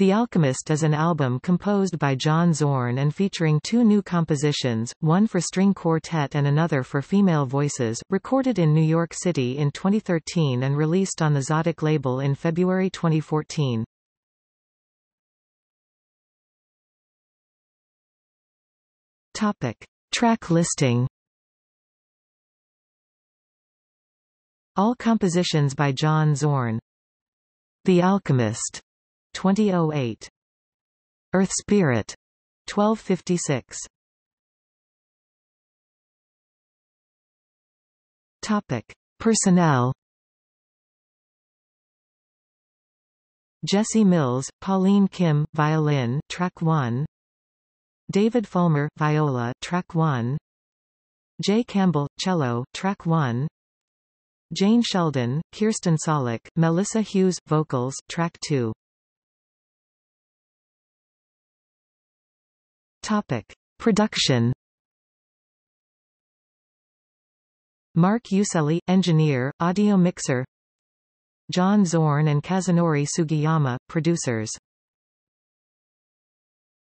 The Alchemist is an album composed by John Zorn and featuring two new compositions, one for string quartet and another for female voices, recorded in New York City in 2013 and released on the Tzadik label in February 2014. Topic: Track listing. All compositions by John Zorn. The Alchemist, 2008. Earth Spirit, 1256. Topic: Personnel. Jesse Mills, Pauline Kim, violin, track 1. David Fulmer, viola, track 1. Jay Campbell, cello, track 1. Jane Sheldon, Kirsten Sollick, Melissa Hughes, vocals, track 2. Topic: Production. Mark Uselli, engineer, audio mixer. John Zorn and Kazunori Sugiyama, producers.